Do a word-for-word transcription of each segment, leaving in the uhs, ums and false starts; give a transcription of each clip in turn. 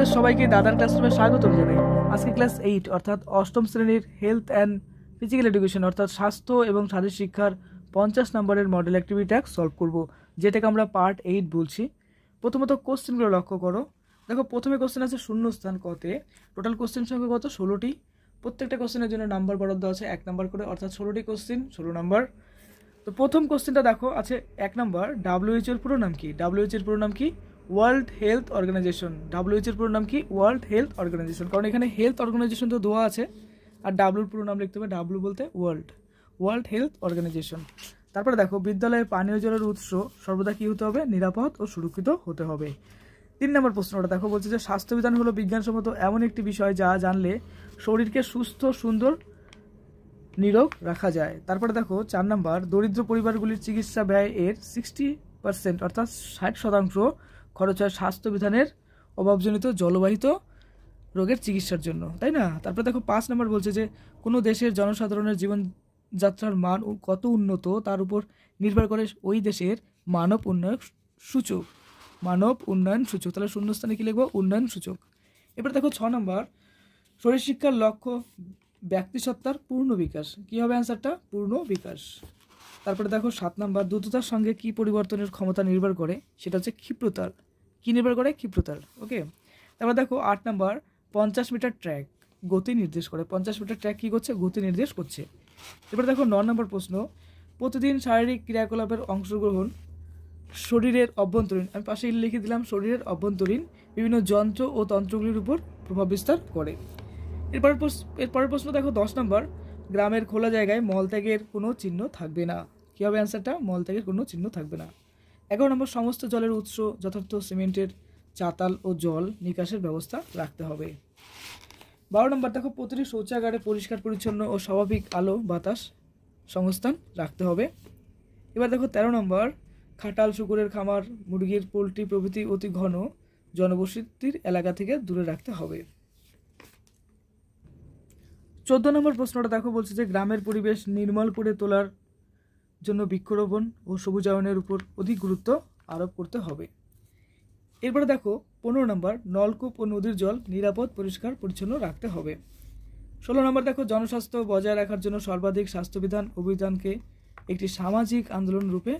তোমাদের সবাইকে দাদার ক্লাসরুমে স্বাগত জানাই। আজকে ক্লাস এইট অর্থাৎ অষ্টম শ্রেণীর হেলথ অ্যান্ড ফিজিক্যাল এডুকেশন অর্থাৎ স্বাস্থ্য এবং শারীরিক শিক্ষার পঞ্চাশ নম্বরের মডেল অ্যাক্টিভিটিটা সলভ করব, যেটাকে আমরা পার্ট এইট বলছি। প্রথমত কোশ্চেনগুলো লক্ষ্য করো। দেখো প্রথমে কোশ্চেন আছে শূন্যস্থান কতে, টোটাল কোশ্চেন সংখ্যা কত? ষোলোটি। প্রত্যেকটা কোশ্চেনের জন্য নাম্বার বরাদ্দ আছে এক নাম্বার করে, অর্থাৎ ষোলোটি কোশ্চেন ষোলো নাম্বার। তো প্রথম কোশ্চেনটা দেখো আছে এক নাম্বার, ডাব্লিউএইচওর পুরো নাম কি? ডাব্লিউএইচওর পুরো নাম কি? World health organisation. ডাব্লিউএইচওর পুরো নাম কি? World health organisation. কারণ এখানে হেলথ অর্গানাইজেশন তো দেওয়া আছে, আর ডাব্লুর পুরো নাম লিখতে হবে, ডাব্লু বলতে ওয়ার্ল্ড, ওয়ার্ল্ড হেলথ অর্গানাইজেশন। তারপরে দেখো বিদ্যালয়ে পানীয় জলের উৎস সর্বদা কী হতে হবে? নিরাপদ ও সুরক্ষিত হতে হবে। তিন নম্বর প্রশ্নটা দেখো বলছে যে স্বাস্থ্যবিধান হলো বিজ্ঞানসম্মত এমন একটি বিষয় যা জানলে শরীরকে সুস্থ সুন্দর নিরোগ রাখা যায়। তারপরে দেখো চার নম্বর, দরিদ্র পরিবারগুলির চিকিৎসা ব্যয় এর সিক্সটি পার্সেন্ট অর্থাৎ ষাট শতাংশ খরচ হয় স্বাস্থ্যবিধানের অভাবজনিত জলবাহিত রোগের চিকিৎসার জন্য, তাই না? তারপরে দেখো পাঁচ নম্বর বলছে যে কোনো দেশের জনসাধারণের জীবনযাত্রার মান কত উন্নত তার উপর নির্ভর করে ওই দেশের মানব উন্নয়ন সূচক, মানব উন্নয়ন সূচক। তাহলে শূন্যস্থানে কী লিখব? উন্নয়ন সূচক। এবার দেখো ছ নম্বর, শরীর শিক্ষার লক্ষ্য ব্যক্তিসত্তার পূর্ণ বিকাশ। কী হবে অ্যান্সারটা? পূর্ণ বিকাশ। তারপরে দেখো সাত নম্বর, দ্রুততার সঙ্গে কী পরিবর্তনের ক্ষমতা নির্ভর করে? সেটা হচ্ছে ক্ষিপ্রতার। কী নির্ভর করে? ক্ষিপ্রতার। ওকে। তারপর দেখো আট নম্বর, পঞ্চাশ মিটার ট্র্যাক গতি নির্দেশ করে। পঞ্চাশ মিটার ট্র্যাক কী করছে? গতি নির্দেশ করছে। এবার দেখো ন নম্বর প্রশ্ন, প্রতিদিন শারীরিক ক্রিয়াকলাপের অংশগ্রহণ শরীরের অভ্যন্তরীণ, আমি পাশে লিখে দিলাম, শরীরের অভ্যন্তরীণ বিভিন্ন যন্ত্র ও তন্ত্রগুলির উপর প্রভাব বিস্তার করে। এরপর এরপরের প্রশ্ন দেখো দশ নম্বর, গ্রামের খোলা জায়গায় মলত্যাগের কোনো চিহ্ন থাকবে না। কী হবে অ্যান্সারটা? মলত্যাগের কোনো চিহ্ন থাকবে না। এগারো নম্বর, সমস্ত জলের উৎস যথার্থ সিমেন্টের চাতাল ও জল নিকাশের ব্যবস্থা রাখতে হবে। বারো নম্বর দেখো, প্রতিটি শৌচাগারে পরিষ্কার পরিচ্ছন্ন ও স্বাভাবিক আলো বাতাস সংস্থান রাখতে হবে। এবার দেখো তেরো নম্বর, খাটাল, শুকুরের খামার, মুরগির পোলট্রি প্রভৃতি অতি ঘন জনবসতির এলাকা থেকে দূরে রাখতে হবে। চোদ্দ নম্বর প্রশ্নটা দেখো বলছে যে গ্রামের পরিবেশ নির্মল করে তোলার জন্য বৃক্ষরোপণ ও সবুজায়নের উপর অধিক গুরুত্ব আরোপ করতে হবে। এরপরে দেখো পনেরো নম্বর, নলকূপ ও নদীর জল নিরাপদ পরিষ্কার পরিচ্ছন্ন রাখতে হবে। ষোলো নম্বর দেখো, জনস্বাস্থ্য বজায় রাখার জন্য সর্বাধিক স্বাস্থ্যবিধান অভিযানকে একটি সামাজিক আন্দোলন রূপে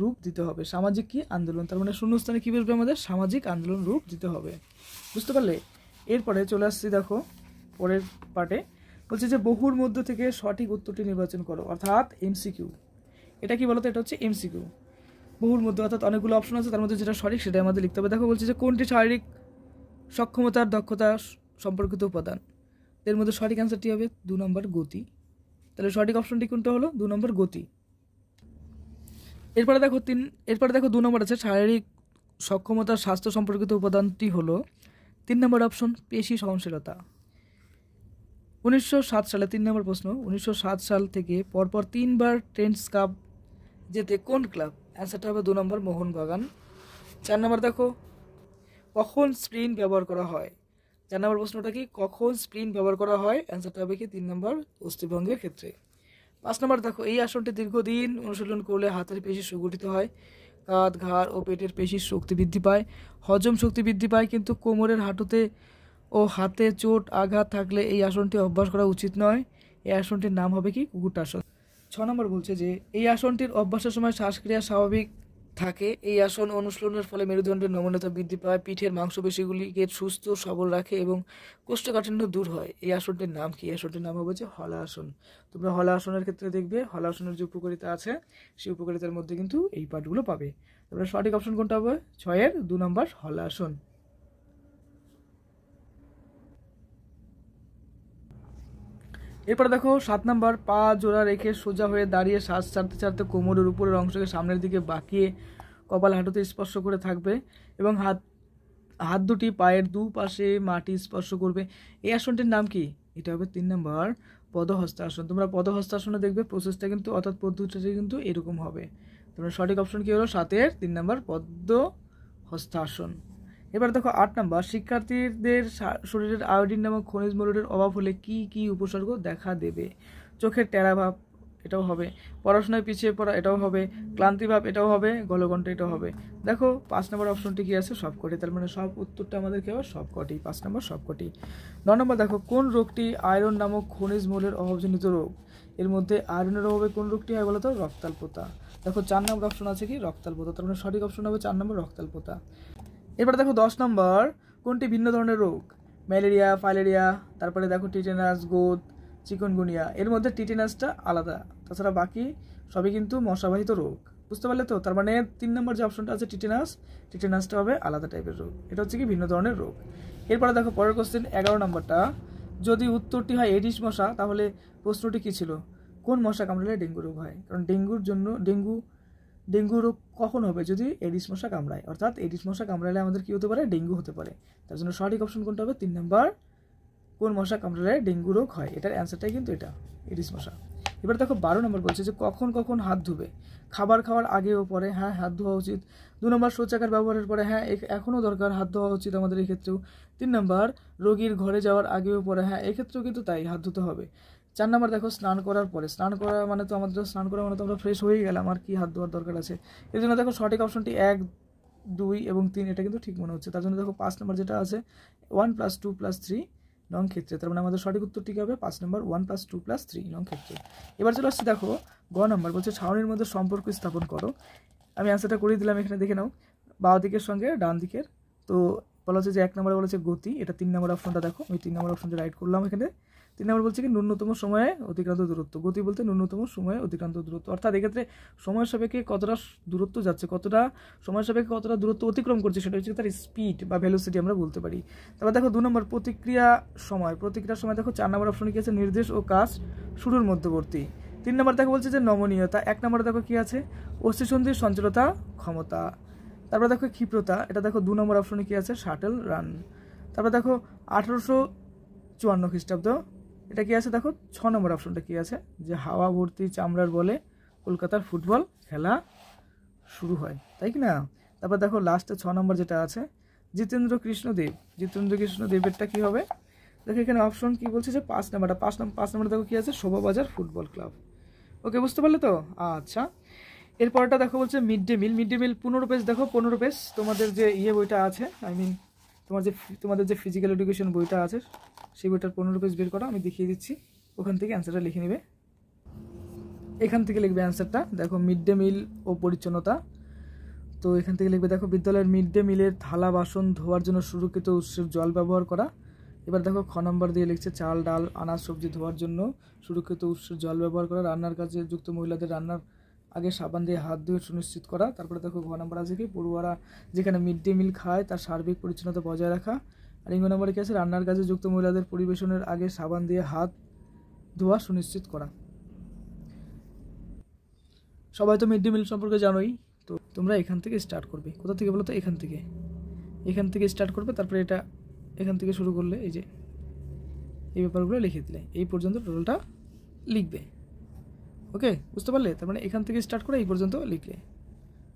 রূপ দিতে হবে। সামাজিক কি? আন্দোলন। তার মানে শূন্যস্থানে কী বলবে? আমাদের সামাজিক আন্দোলন রূপ দিতে হবে। বুঝতে পারলে? এরপরে চলে আসছি দেখো পরের পার্টে, বলছে যে বহুর মধ্য থেকে সঠিক উত্তরটি নির্বাচন করো, অর্থাৎ এমসিকিউ। এটা কি বলতো? এটা হচ্ছে এমসিকিউ। বহুর মধ্যে অর্থাৎ অনেকগুলো অপশন আছে, তার মধ্যে যেটা সঠিক সেটা আমাদের লিখতে হবে। দেখো বলছে যে কোনটি শারীরিক সক্ষমতার দক্ষতা সম্পর্কিত উপাদান? এর মধ্যে সঠিক অ্যান্সারটি হবে দু নম্বর, গতি। তাহলে সঠিক অপশনটি কোনটা হলো? দু নম্বর, গতি। এরপরে দেখো তিন এরপরে দেখো দু নম্বর আছে, শারীরিক সক্ষমতার স্বাস্থ্য সম্পর্কিত উপাদানটি হলো তিন নম্বর অপশন, পেশি সহনশীলতা। উনিশশো সাত সালে তিন নম্বর প্রশ্ন, উনিশশো সাত সাল থেকে পরপর তিনবার টেনিস কাপ জেতে কোন ক্লাব? অ্যান্সারটা হবে দু নম্বর, মোহনবাগান। চার নম্বর দেখো, কখন স্প্রিন ব্যবহার করা হয়? চার নম্বর প্রশ্নটা কি? কখন স্প্রিন ব্যবহার করা হয়? অ্যান্সারটা হবে কি? তিন নম্বর, অস্থিভঙ্গের ক্ষেত্রে। পাঁচ নম্বর দেখো, এই আসনটি দীর্ঘদিন অনুশীলন করলে হাতের পেশি সুগঠিত হয়, কাঁধ, ঘাড় ও পেটের পেশির শক্তি বৃদ্ধি পায়, হজম শক্তি বৃদ্ধি পায়, কিন্তু কোমরের, হাঁটুতে ও হাতে চোট আঘাত থাকলে এই আসনটি অভ্যাস করা উচিত নয়। এই আসনটির নাম হবে কি? কুকুরটাসন। ছ নম্বর বলছে যে এই আসনটির অভ্যাসের সময় শ্বাসক্রিয়া স্বাভাবিক থাকে। এই আসন অনুশীলনের ফলে মেরুদণ্ডের নমনীয়তা বৃদ্ধি পায়, পিঠের মাংসপেশিগুলিকে সুস্থ সবল রাখে এবং কোষ্ঠকাঠিন্য দূর হয়। এই আসনটির নাম কি? আসনটির নাম হবে যে হলা আসন। তোমরা হলা আসনের ক্ষেত্রে দেখবে হলা আসনের যে উপকারিতা আছে সেই উপকারিতার মধ্যে কিন্তু এই পাঠগুলো পাবে। তোমরা সঠিক অপশন কোনটা হবে? ছয়ের দু নম্বর, হলা আসন। এরপর দেখো সাত নম্বর, পা জোড়া রেখে সোজা হয়ে দাঁড়িয়ে শ্বাস ছাড়তে ছাড়তে কোমরের উপরের অংশকে সামনের দিকে বাঁকিয়ে কপাল হাঁটুতে স্পর্শ করে থাকবে এবং হাত হাত দুটি পায়ের দু পাশে মাটি স্পর্শ করবে। এই আসনটির নাম কি? এটা হবে তিন নম্বর, পদহস্তাসন। তোমরা পদহস্তাসনে দেখবে প্রসেসটা কিন্তু অর্থাৎ পদ্ধতিটা কিন্তু এরকম হবে। তোমরা সঠিক অপশন কী হলো? সাতের তিন নম্বর, পদ্মহস্তাসন। এবার দেখো আট নম্বর, শিক্ষার্থীদের শরীরের আয়োডিন নামক খনিজ মূলকের অভাব হলে কি কি উপসর্গ দেখা দেবে? চোখের টেরাভাব, এটাও হবে, পড়াশোনায় পিছিয়ে পড়া এটাও হবে, ক্লান্তিভাব এটাও হবে, গলগণ্ড এটাও হবে। দেখো পাঁচ নম্বর অপশনটি কী আছে, সবকটি। তার মানে সব উত্তরটা আমাদের কেউ সবকটি, পাঁচ নম্বর সবকটি। নয় নম্বর দেখো, কোন রোগটি আয়রন নামক খনিজ মূলের অভাবজনিত রোগ? এর মধ্যে আয়রনের অভাবে কোন রোগটি হয় বলতো? রক্তাল্পতা। দেখো চার নম্বর অপশন আছে কি, রক্তাল্পতা। তার মানে সঠিক অপশন হবে চার নম্বর রক্তাল্পতা। এবার দেখো দশ নম্বর, কোনটি ভিন্ন ধরনের রোগ? ম্যালেরিয়া, ফাইলেরিয়া, তারপরে দেখো টিটেনাস, গোদ, চিকনগুনিয়া। এর মধ্যে টিটেনাসটা আলাদা, তাছাড়া বাকি সবই কিন্তু মশাবাহিত রোগ। বুঝতে পারলে তো? তার মানে তিন নম্বর যে অপশনটা আছে টিটেনাস, টিটেনাসটা হবে আলাদা টাইপের রোগ। এটা হচ্ছে কি ভিন্ন ধরনের রোগ। এরপরে দেখো পরের কোশ্চেন এগারো নম্বরটা, যদি উত্তরটি হয় এডিস মশা, তাহলে প্রশ্নটি কী ছিল? কোন মশা কামড়ালে ডেঙ্গু রোগ হয়? কারণ ডেঙ্গুর জন্য ডেঙ্গু ডেঙ্গু রোগ কখন হবে? যদি এডিস মশা কামড়ায়, অর্থাৎ এডিস মশা কামড়ালে আমাদের কী হতে পারে? ডেঙ্গু হতে পারে। তার জন্য সঠিক অপশন কোনটা হবে? তিন নম্বর, কোন মশা কামড়ালে ডেঙ্গু রোগ হয়। এটার অ্যান্সারটাই কিন্তু এটা, এডিস মশা। এবার দেখো বারো নম্বর বলছে যে কখন কখন হাত ধুবে? খাবার খাওয়ার আগে ও পরে, হ্যাঁ হাত ধোয়া উচিত। দু নম্বর শৌচাগার ব্যবহারের পরে, হ্যাঁ এখনও দরকার হাত ধোয়া উচিত আমাদের এক্ষেত্রেও। তিন নম্বর রোগীর ঘরে যাওয়ার আগে ও পরে, হ্যাঁ এক্ষেত্রেও কিন্তু তাই, হাত ধুতে হবে। চার নম্বর দেখো স্নান করার পরে, স্নান করা মানে তো আমাদের স্নান করা মানে তো আমরা ফ্রেশ হয়ে গেলাম, আর কি হাত ধোয়ার দরকার আছে। এর জন্য দেখো সঠিক অপশনটি এক, দুই এবং তিন, এটা কিন্তু ঠিক মনে হচ্ছে। তার জন্য দেখো পাঁচ নম্বর যেটা আছে one plus two plus three নং ক্ষেত্রে। তার মানে আমাদের সঠিক উত্তরটি হবে পাঁচ নম্বর one plus two plus three নং ক্ষেত্রে। এবার চলে আসছি দেখো গ নম্বর, বলছে ছাউনির মধ্যে সম্পর্ক স্থাপন করো। আমি অ্যান্সারটা করে দিলাম, এখানে দেখে নাও, বাঁ দিকের সঙ্গে ডান দিকের। তো বলা হচ্ছে যে এক নম্বরে বলেছে গতি, এটা তিন নম্বর অপশনটা। দেখো আমি তিন নম্বর অপশনটা রাইট করলাম। এখানে তিন নম্বর বলছে কি ন্যূনতম সময়ে অতিক্রান্ত দূরত্ব, গতি বলতে ন্যূনতম সময়ে অতিক্রান্ত দূরত্ব, অর্থাৎ এক্ষেত্রে সময়ের সাপেক্ষে কতটা দূরত্ব যাচ্ছে, কতটা সময়ের সাপেক্ষে কতটা দূরত্ব অতিক্রম করছে, সেটা হচ্ছে তার স্পিড বা ভেলোসিটি আমরা বলতে পারি। তারপর দেখো দু নম্বর প্রতিক্রিয়া সময়, প্রতিক্রিয়ার সময় দেখো চার নম্বর অপশনে কী আছে? নির্দেশ ও কাজ শুরুর মধ্যবর্তী। তিন নম্বর দেখো বলছে যে নমনীয়তা। এক নম্বরে দেখো কী আছে? অস্থিসন্ধির সঞ্চালতা ক্ষমতা। তারপরে দেখো ক্ষিপ্রতা, এটা দেখো দু নম্বর অপশনে কী আছে? Shuttle run. তারপরে দেখো আঠারোশো চুয়ান্ন খ্রিস্টাব্দ, এটা কী আছে? দেখো ছ নম্বর অপশনটা কী আছে? যে হাওয়া ভর্তি চামড়ার বলে কলকাতার ফুটবল খেলা শুরু হয়, তাই কি না? তারপর দেখো লাস্টে ছ নম্বর যেটা আছে জিতেন্দ্র কৃষ্ণদেব, জিতেন্দ্র কৃষ্ণদেবেরটা কী হবে? দেখো এখানে অপশন কী বলছে? যে পাঁচ নম্বরটা, পাঁচ নম্বর পাঁচ নম্বর দেখো কী আছে? Shobhabazar football club. ওকে, বুঝতে পারলে তো? আচ্ছা, এরপরটা দেখো বলছে mid day meal, mid day meal পনেরো পেজ। দেখো পনেরো পেজ তোমাদের যে ইয়ে বইটা আছে, আই মিন তোমার যে তোমাদের যে ফিজিক্যাল এডুকেশন বইটা আছে, সেই বইটার পনেরো পেজ বের করা, আমি দেখিয়ে দিচ্ছি। ওখান থেকে অ্যান্সারটা লিখে নেবে, এখান থেকে লিখবে অ্যান্সারটা। দেখো মিড ডে মিল ও পরিচ্ছন্নতা, তো এখান থেকে লিখবে দেখো বিদ্যালয়ের মিড ডে মিলের থালা বাসন ধোয়ার জন্য সুরক্ষিত উৎসের জল ব্যবহার করা। এবার দেখো খ নম্বর দিয়ে লিখছে চাল, ডাল, আনাজ, সবজি ধোয়ার জন্য সুরক্ষিত উৎসের জল ব্যবহার করা। রান্নার কাজে যুক্ত মহিলাদের রান্নার আগে সাবান দিয়ে হাত ধুয়ে সুনিশ্চিত করা। তারপরে দেখো ঘ নম্বর আছে কি? পড়ুয়ারা যেখানে মিড ডে মিল খায় তার সার্বিক পরিচ্ছন্নতা বজায় রাখা। আর ইঙ্গ নম্বরে কী আছে? রান্নার কাজে যুক্ত মহিলাদের পরিবেশনের আগে সাবান দিয়ে হাত ধোয়া সুনিশ্চিত করা। সবাই তো মিড ডে মিল সম্পর্কে জানোই, তো তোমরা এখান থেকে স্টার্ট করবে। কোথা থেকে বলো তো? এখান থেকে, এখান থেকে স্টার্ট করবে। তারপরে এটা এখান থেকে শুরু করলে এই যে এই ব্যাপারগুলো লিখে দিলে এই পর্যন্ত টোটালটা লিখবে। ওকে, বুঝতে পারলে? তার মানে এখান থেকে স্টার্ট করে এই পর্যন্ত লিখলে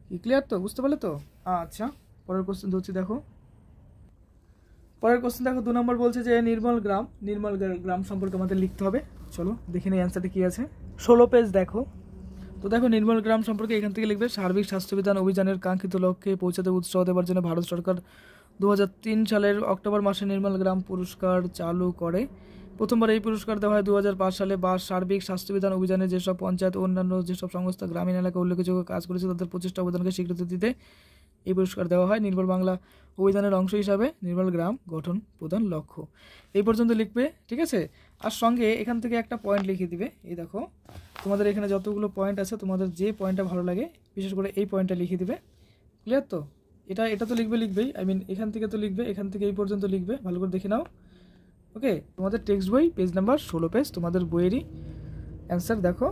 কি ক্লিয়ার? তো বুঝতে পারলে তো? আচ্ছা, পরের কোশ্চেন হচ্ছে দেখো, পরের কোশ্চেন দেখো দু নম্বর বলছে যে নির্মল গ্রাম, নির্মল গ্রাম সম্পর্কে আমাদের লিখতে হবে। চলো দেখে নিই অ্যান্সারটা কী আছে। ষোলো পেজ দেখো। তো দেখো নির্মল গ্রাম সম্পর্কে এখান থেকে লিখবে সার্বিক স্বাস্থ্যবিধান অভিযানের কাঙ্ক্ষিত লক্ষ্যে পৌঁছাতে উৎসাহ দেওয়ার জন্য ভারত সরকার দু হাজার তিন সালের অক্টোবর মাসে নির্মল গ্রাম পুরস্কার চালু করে। প্রথমবার এই পুরস্কার দেওয়া হয় দু হাজার পাঁচ সালে। বা সার্বিক স্বাস্থ্যবিধান অভিযানে যেসব পঞ্চায়েত ও অন্যান্য যেসব সংস্থা গ্রামীণ এলাকায় উল্লেখযোগ্য কাজ করেছে তাদের প্রচেষ্টা অবদানকে স্বীকৃতি দিতে এই পুরস্কার দেওয়া হয়। নির্ভর বাংলা অভিযানের অংশ হিসাবে নির্ভর গ্রাম গঠন প্রধান লক্ষ্য। এই পর্যন্ত লিখবে, ঠিক আছে? আর সঙ্গে এখান থেকে একটা পয়েন্ট লিখে দিবে। এই দেখো তোমাদের এখানে যতগুলো পয়েন্ট আছে, তোমাদের যে পয়েন্টটা ভালো লাগে, বিশেষ করে এই পয়েন্টটা লিখে দিবে। ক্লিয়ার তো? এটা এটা তো লিখবে, লিখবেই, আই মিন এখান থেকে তো লিখবে, এখান থেকে এই পর্যন্ত লিখবে, ভালো করে দেখে নাও। ওকে, তোমাদের টেক্সট বই পেজ নাম্বার ষোলো পেজ, তোমাদের বইয়েরই অ্যান্সার। দেখো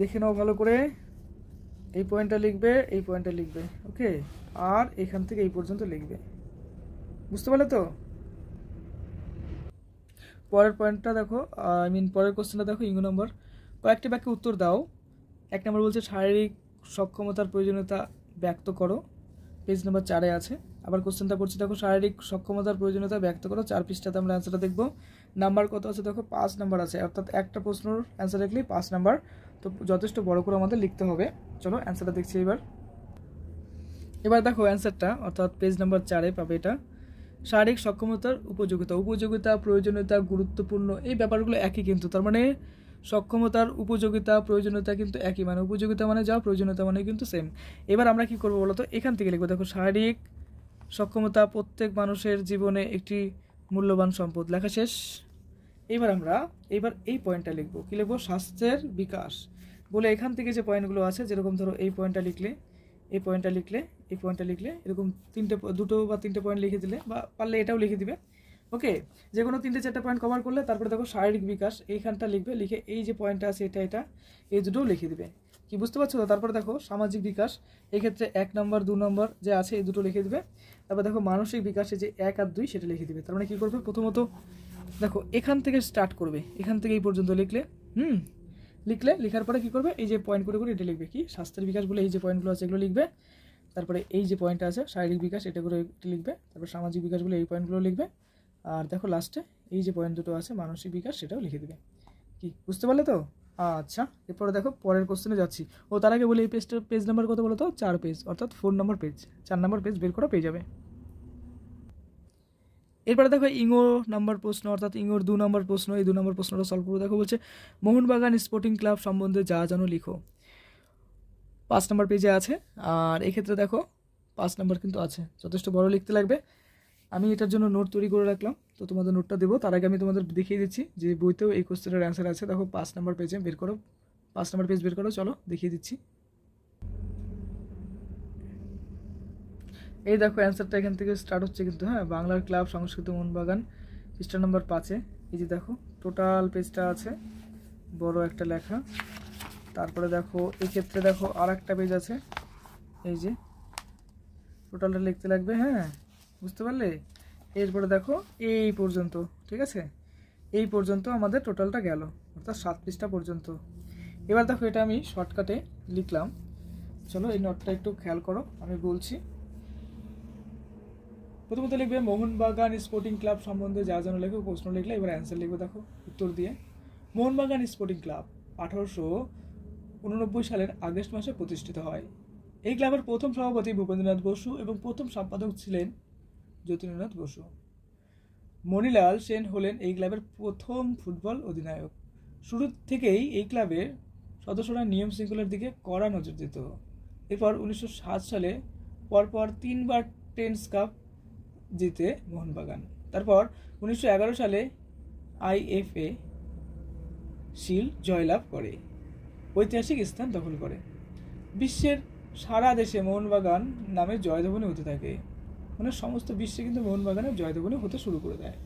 দেখে নাও ভালো করে, এই পয়েন্টটা লিখবে, এই পয়েন্টটা লিখবে। ওকে, আর এখান থেকে এই পর্যন্ত লিখবে। বুঝতে পারলে তো? পরের পয়েন্টটা দেখো, আই মিন পরের কোশ্চেনটা দেখো ইঙ্গ নম্বর, কয়েকটি বাক্যে উত্তর দাও। এক নম্বর বলছে শারীরিক সক্ষমতার প্রয়োজনীয়তা ব্যক্ত করো, পেজ নাম্বার চারে আছে। আবার কোশ্চেনটা করছি দেখো শারীরিক সক্ষমতার প্রয়োজনীয়তা ব্যক্ত করো, চার পৃষ্ঠাতে আমরা অ্যান্সারটা দেখবো। নাম্বার কত আছে দেখো পাঁচ নাম্বার আছে অর্থাৎ একটা প্রশ্নের आंसर লিখলে পাঁচ নাম্বার তো যথেষ্ট বড় করে আমাদের লিখতে হবে চলো आंसरটা দেখছি এবার এবার দেখো आंसरটা অর্থাৎ পেজ নাম্বার চার এ পাবে এটা শারীরিক সক্ষমতার উপযোগিতা উপযোগিতা প্রয়োজনীয়তা গুরুত্বপূর্ণ এই ব্যাপারগুলো একই কিন্তু তার মানে সক্ষমতার উপযোগিতা প্রয়োজনীয়তা কিন্তু একই মানে উপযোগিতা মানে যা প্রয়োজনীয়তা মানে কিন্তু সেম এবার আমরা কি করব বলো তো এখান থেকে লিখব দেখো শারীরিক সক্ষমতা প্রত্যেক মানুষের জীবনে একটি মূল্যবান সম্পদ লেখা শেষ এবার আমরা এবার এই পয়েন্টটা লিখব কি লিখব স্বাস্থ্যের বিকাশ বলে এখান থেকে যে পয়েন্টগুলো আছে যেরকম ধরো এই পয়েন্টটা লিখলে এই পয়েন্টটা লিখলে এই পয়েন্টটা লিখলে এরকম তিনটে দুটো বা তিনটে পয়েন্ট লিখে দিলে বা পারলে এটাও লিখে দিবে ওকে যে কোনো তিনটে চারটা পয়েন্ট কভার করলে তারপরে দেখো শারীরিক বিকাশ এইখানটা লিখবে লিখে এই যে পয়েন্টটা আছে এটা এটা এই দুটোও লিখে দিবে কি বুঝতে পারছো তো তারপরে দেখো সামাজিক বিকাশ এই ক্ষেত্রে এক নম্বর দু নম্বর যে আছে এই দুটো লিখে দিবে তারপর দেখো মানসিক বিকাশে যে এক আর দুই সেটা লিখে দিবে তার মানে কী করবে প্রথমত দেখো এখান থেকে স্টার্ট করবে এখান থেকে এই পর্যন্ত লিখলে হুম লিখলে লেখার পরে কী করবে এই যে পয়েন্ট করে করে এটা লিখবে কি স্বাস্থ্যের বিকাশ বলে এই যে পয়েন্টগুলো আছে এগুলো লিখবে তারপরে এই যে পয়েন্টটা আছে শারীরিক বিকাশ এটা করে এটা লিখবে তারপর সামাজিক বিকাশ বলে এই পয়েন্টগুলো লিখবে আর দেখো লাস্টে এই যে পয়েন্ট দুটো আছে মানসিক বিকাশ সেটাও লিখে দেবে কি বুঝতে পারলে তো আচ্ছা এরপরে দেখো পরের কোশ্চেনে যাচ্ছি ও তার আগে বলি এই পেজটা পেজ নাম্বার কত বলো তো চার পেজ অর্থাৎ ফোর নম্বর পেজ চার নম্বর পেজ বের করা পেয়ে যাবে এরপরে দেখো ইঙ্গোর নাম্বার প্রশ্ন অর্থাৎ ইঙ্গোর দু নম্বর প্রশ্ন এই দু নম্বর প্রশ্নটা সলভ করবো দেখো বলছে মোহনবাগান স্পোর্টিং ক্লাব সম্বন্ধে যা জানো লিখো পাঁচ নম্বর পেজে আছে আর এক্ষেত্রে দেখো পাঁচ নম্বর কিন্তু আছে যথেষ্ট বড় লিখতে লাগবে আমি এটার জন্য নোট তৈরি করে রাখলাম তো তোমাদের নোটটা দেবো তার আগে আমি তোমাদের দেখিয়ে দিচ্ছি যে বইতেও এই কোশ্চেনের অ্যান্সার আছে দেখো পাঁচ নম্বর পেজে বের করো পাঁচ নম্বর পেজ বের করো চলো দেখিয়ে দিচ্ছি এই দেখো অ্যান্সারটা এখান থেকে স্টার্ট হচ্ছে কিন্তু হ্যাঁ বাংলার ক্লাব সংস্কৃত মোহনবাগান পৃষ্ঠা নম্বর পাঁচে এই যে দেখো টোটাল পেজটা আছে বড় একটা লেখা তারপরে দেখো এক্ষেত্রে দেখো আর একটা পেজ আছে এই যে টোটালটা লিখতে লাগবে হ্যাঁ বুঝতে পারলে এরপরে দেখো এই পর্যন্ত ঠিক আছে এই পর্যন্ত আমাদের টোটালটা গেল অর্থাৎ সাত পৃষ্ঠা পর্যন্ত এবার দেখো এটা আমি শর্টকাটে লিখলাম চলো এই নোটটা একটু খেয়াল করো আমি বলছি প্রথমত লিখবে মোহনবাগান স্পোর্টিং ক্লাব সম্বন্ধে যা জানো লেখো প্রশ্ন লিখলে এবার অ্যান্সার লিখবে দেখো উত্তর দিয়ে মোহনবাগান স্পোর্টিং ক্লাব আঠারোশো উননব্বই সালের আগস্ট মাসে প্রতিষ্ঠিত হয় এই ক্লাবের প্রথম সভাপতি ভূপেন্দ্রনাথ বসু এবং প্রথম সম্পাদক ছিলেন যতীন্দ্রনাথ বসু মণিলাল সেন হলেন এই ক্লাবের প্রথম ফুটবল অধিনায়ক শুরু থেকেই এই ক্লাবের সদস্যরা নিয়ম শৃঙ্খলার দিকে কড়া নজর দিত এরপর উনিশশো সাত সালে পরপর তিনবার টেন্স কাপ জিতে মোহনবাগান তারপর উনিশশো এগারো সালে আইএফএ শিল্ড জয়লাভ করে ঐতিহাসিক স্থান দখল করে বিশ্বের সারা দেশে মোহনবাগান নামে জয়ধ্বনি হতে থাকে মানে সমস্ত বিশ্বে কিন্তু মোহনবাগানের জয়ধ্বনি হতে শুরু করে দেয়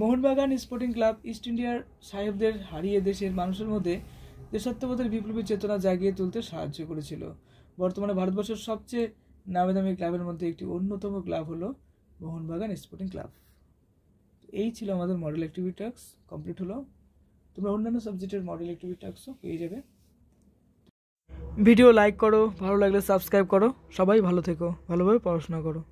মোহনবাগান স্পোর্টিং ক্লাব ইস্ট ইন্ডিয়ার সাহেবদের হারিয়ে দেশের মানুষের মধ্যে দেশাত্মবোধের বিপ্লবী চেতনা জাগিয়ে তুলতে সাহায্য করেছিল বর্তমানে ভারতবর্ষের সবচেয়ে নামী দামি ক্লাবের মধ্যে একটি অন্যতম ক্লাব হলো মোহনবাগান স্পোর্টিং ক্লাব এই ছিল আমাদের মডেল অ্যাক্টিভিটি টাস্ক কমপ্লিট হলো তোমরা অন্যান্য সাবজেক্টের মডেল অ্যাক্টিভিটি টাস্কও পেয়ে যাবে ভিডিও লাইক করো ভালো লাগলে সাবস্ক্রাইব করো সবাই ভালো থেকো ভালোভাবে পড়াশোনা করো।